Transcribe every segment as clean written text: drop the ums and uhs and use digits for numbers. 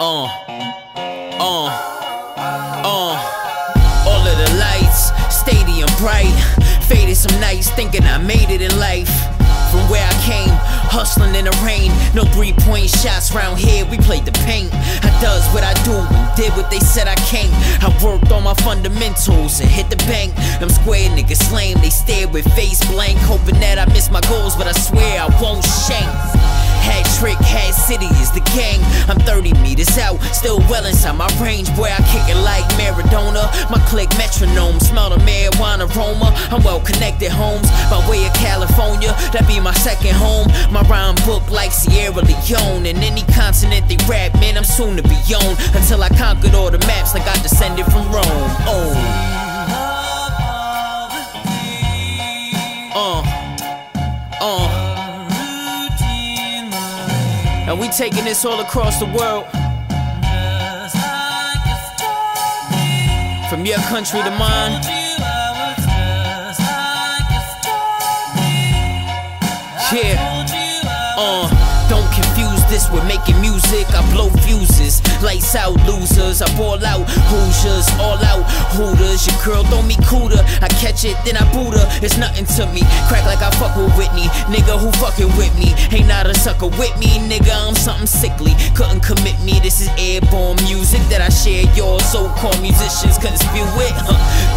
All of the lights, stadium bright. Faded some nights thinking I made it in life. From where I came, hustling in the rain. No 3-point shots round here, we played the paint. I does what I do and did what they said I can't. I worked on my fundamentals and hit the bank. Them square niggas lame, they stared with face blank, hoping that I miss my goals, but I swear I won't shank. Hat trick, hat city is the gang. I'm 30 meters out, still well inside my range. Boy, I kick it like Maradona. My click metronome, smell the marijuana aroma. I'm well connected, homes, by way of California. That be my second home. My rhyme book like Sierra Leone. And any continent they rap, man, I'm soon to be on. Until I conquered all the maps like I descended from Rome. And we taking this all across the world. From your country to mine. Yeah. Don't confuse this with making music. I blow fuses, lights out losers. I ball out Hoosiers, all out Hooters. Your girl throw me cooler, I catch it, then I boot her. It's nothing to me, crack like I fuck with Whitney. Nigga who fucking with me, ain't not a sucker with me. Nigga, I'm something sickly, couldn't commit me. This is airborne music that I share. Your so-called musicians couldn't spew it.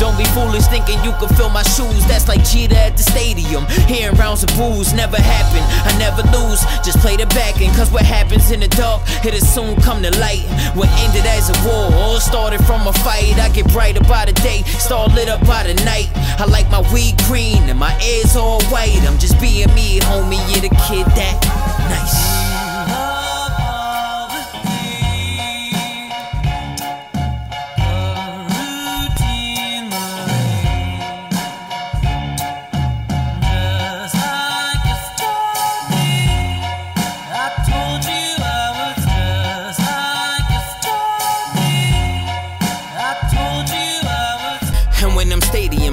Don't be foolish thinking you can fill my shoes. That's like Jeter at the stadium, hearing rounds of booze. Never happen, I never lose, just play the backing. Cause what happens in the dark, it'll soon come to light. What ended as a war, all started from a fight. I get brighter by the day, star lit up by the night. I like my weed green and my ears all white. I'm just being me, homie, you're the kid that nice.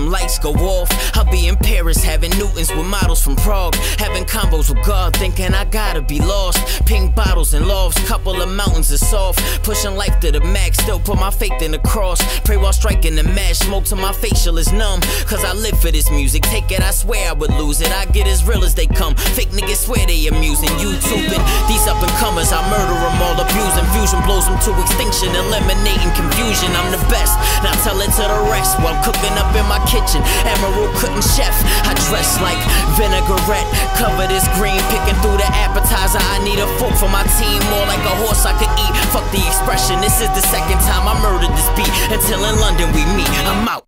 Lights go off, I'll be in Paris having Newtons with models from Prague, having combos with God, thinking I gotta be lost. Pink bottles and lofts, couple of mountains of soft, pushing life to the max, still put my faith in the cross. Pray while striking the match, smoke to my facial is numb, cause I live for this music. Take it, I swear I would lose it. I get as real as they come, fake niggas swear they amusing. YouTubing these up and comers, I murder them all, abusing. Fusion blows them to extinction, eliminating confusion. I'm the best, now tell it to the rest while cooking up in my kitchen. Emerald cooking chef, I dress like vinaigrette, cover this green, picking through the appetizer. I need a fork for my team, more like a horse I could eat. Fuck the expression, this is the second time I murdered this beat. Until in London we meet, I'm out.